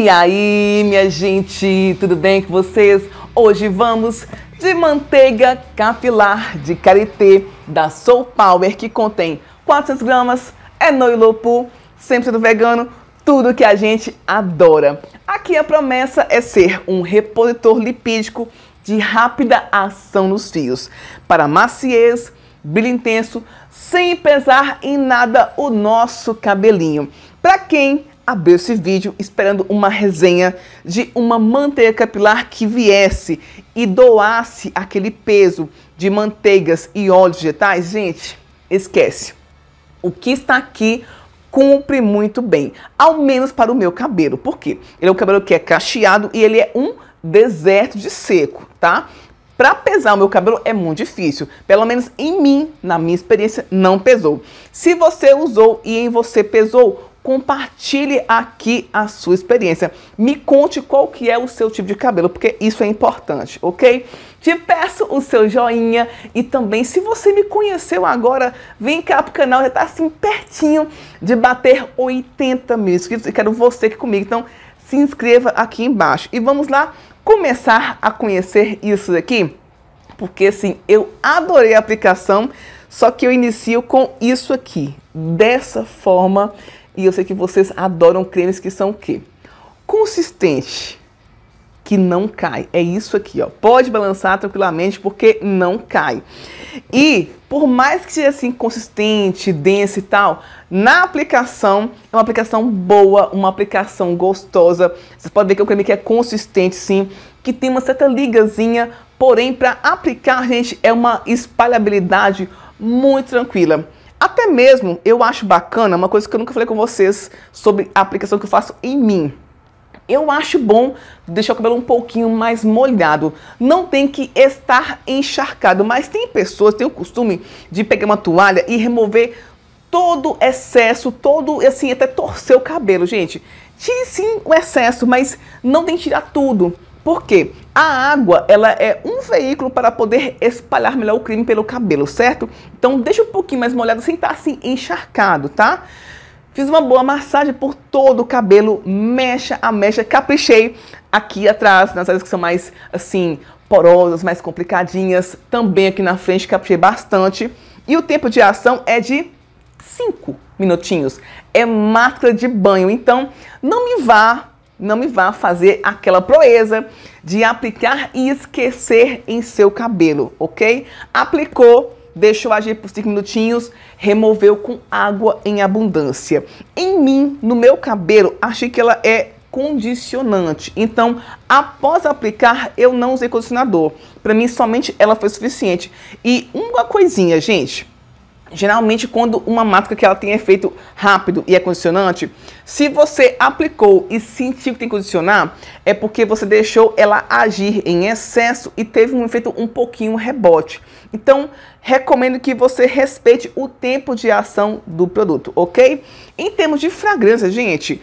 E aí, minha gente, tudo bem com vocês? Hoje vamos de manteiga capilar de karité da Soul Power, que contém 400 gramas, é no ilopo, 100% vegano, tudo que a gente adora. Aqui a promessa é ser um repositor lipídico de rápida ação nos fios, para maciez, brilho intenso, sem pesar em nada o nosso cabelinho. Para quem abriu esse vídeo esperando uma resenha de uma manteiga capilar que viesse e doasse aquele peso de manteigas e óleos vegetais, gente, esquece. O que está aqui cumpre muito bem, ao menos para o meu cabelo, porque ele é um cabelo que é cacheado e ele é um deserto de seco, tá? Para pesar o meu cabelo é muito difícil, pelo menos em mim, na minha experiência, não pesou. Se você usou e em você pesou, compartilhe aqui a sua experiência. Me conte qual que é o seu tipo de cabelo, porque isso é importante, ok? Te peço o seu joinha e também, se você me conheceu agora, vem cá pro canal, já tá assim pertinho de bater 80 mil inscritos e quero você aqui comigo, então se inscreva aqui embaixo. E vamos lá começar a conhecer isso daqui, porque assim, eu adorei a aplicação, só que eu inicio com isso aqui, dessa forma, e eu sei que vocês adoram cremes que são o quê? Consistente, que não cai, é isso aqui, ó, pode balançar tranquilamente porque não cai. E por mais que seja assim, consistente, denso e tal, na aplicação, é uma aplicação boa, uma aplicação gostosa. Vocês podem ver que é um creme que é consistente, sim, que tem uma certa ligazinha, porém, para aplicar, gente, é uma espalhabilidade muito tranquila. Até mesmo, eu acho bacana, uma coisa que eu nunca falei com vocês sobre a aplicação que eu faço em mim. Eu acho bom deixar o cabelo um pouquinho mais molhado. Não tem que estar encharcado, mas tem pessoas que têm o costume de pegar uma toalha e remover todo excesso, todo, assim, até torcer o cabelo, gente. Tire sim o excesso, mas não tem que tirar tudo. Por quê? A água, ela é um veículo para poder espalhar melhor o creme pelo cabelo, certo? Então deixa um pouquinho mais molhado, sem estar assim encharcado, tá? Fiz uma boa massagem por todo o cabelo, mecha a mecha, caprichei aqui atrás, nas áreas que são mais, assim, porosas, mais complicadinhas. Também aqui na frente, caprichei bastante. E o tempo de ação é de 5 minutinhos. É máscara de banho, então não me vá fazer aquela proeza de aplicar e esquecer em seu cabelo, ok? Aplicou, deixou agir por 5 minutinhos, removeu com água em abundância. Em mim, no meu cabelo, achei que ela é condicionante. Então, após aplicar, eu não usei condicionador. Para mim, somente ela foi suficiente. E uma coisinha, gente. Geralmente, quando uma máscara que ela tem efeito rápido e é condicionante, se você aplicou e sentiu que tem que condicionar, é porque você deixou ela agir em excesso e teve um efeito um pouquinho rebote. Então, recomendo que você respeite o tempo de ação do produto, ok? Em termos de fragrância, gente,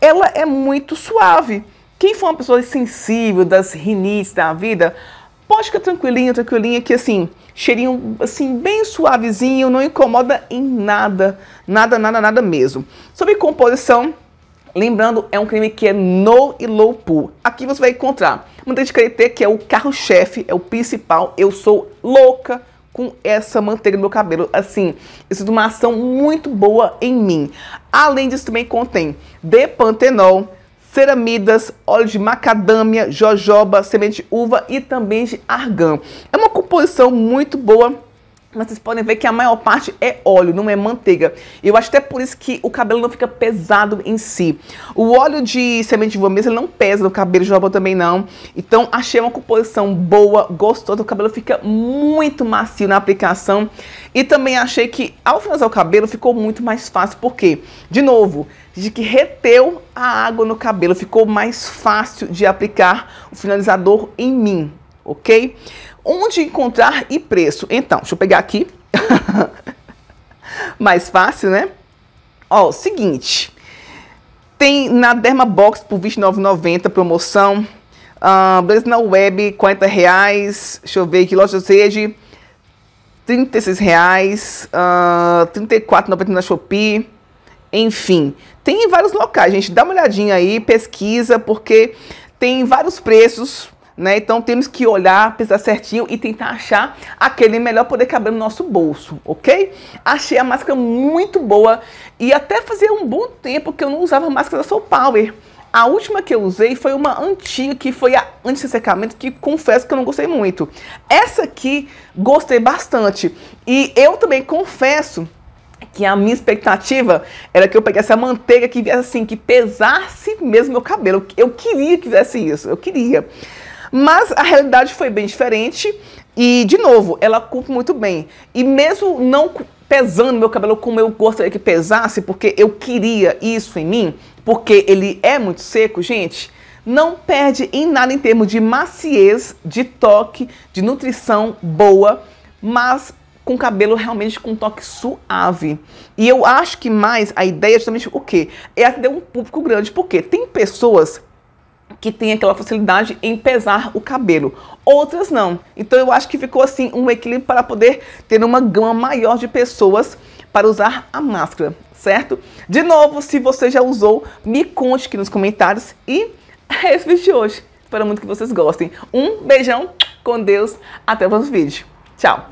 ela é muito suave. Quem for uma pessoa sensível das rinites da vida, pode ficar tranquilinha, que assim, cheirinho assim, bem suavezinho, não incomoda em nada, nada mesmo. Sobre composição, lembrando, é um creme que é no e low pool. Aqui você vai encontrar manteiga de karité, que é o carro-chefe, é o principal. Eu sou louca com essa manteiga no meu cabelo, assim, isso é uma ação muito boa em mim. Além disso, também contém depantenol, ceramidas, óleo de macadâmia, jojoba, semente de uva e também de argan. É uma composição muito boa, mas vocês podem ver que a maior parte é óleo, não é manteiga. Eu acho até por isso que o cabelo não fica pesado em si. O óleo de semente de uva mesmo, ele não pesa no cabelo, jojoba também não. Então achei uma composição boa, gostosa, o cabelo fica muito macio na aplicação. E também achei que ao finalizar o cabelo ficou muito mais fácil, porque, de novo, de que reteu a água no cabelo, ficou mais fácil de aplicar o finalizador em mim, ok? Onde encontrar e preço? Então, deixa eu pegar aqui, mais fácil, né? Ó, seguinte, tem na Derma Box por R$29,90, promoção, beleza, na web, R$40, deixa eu ver aqui, loja de rede, R$36, R$34,90 na Shopee. Enfim, tem em vários locais, gente. Dá uma olhadinha aí, pesquisa, porque tem vários preços, né? Então temos que olhar, pesquisar certinho e tentar achar aquele melhor poder caber no nosso bolso, ok? Achei a máscara muito boa e até fazia um bom tempo que eu não usava a máscara da Soul Power. A última que eu usei foi uma antiga, que foi a anti-ressecamento, que confesso que eu não gostei muito. Essa aqui gostei bastante. E eu também confesso que a minha expectativa era que eu pegasse a manteiga que viesse assim, que pesasse mesmo meu cabelo. Eu queria que fizesse isso, eu queria. Mas a realidade foi bem diferente e, de novo, ela cumpre muito bem. E mesmo não pesando meu cabelo como eu gostaria que pesasse, porque eu queria isso em mim, porque ele é muito seco, gente, não perde em nada em termos de maciez, de toque, de nutrição boa, mas com cabelo realmente com um toque suave. E eu acho que mais a ideia é justamente o quê? É atender um público grande, porque tem pessoas que tem aquela facilidade em pesar o cabelo, outras não. Então eu acho que ficou assim um equilíbrio para poder ter uma gama maior de pessoas para usar a máscara, certo? De novo, se você já usou, me conte aqui nos comentários. E é esse vídeo de hoje. Espero muito que vocês gostem. Um beijão, com Deus, até o próximo vídeo. Tchau!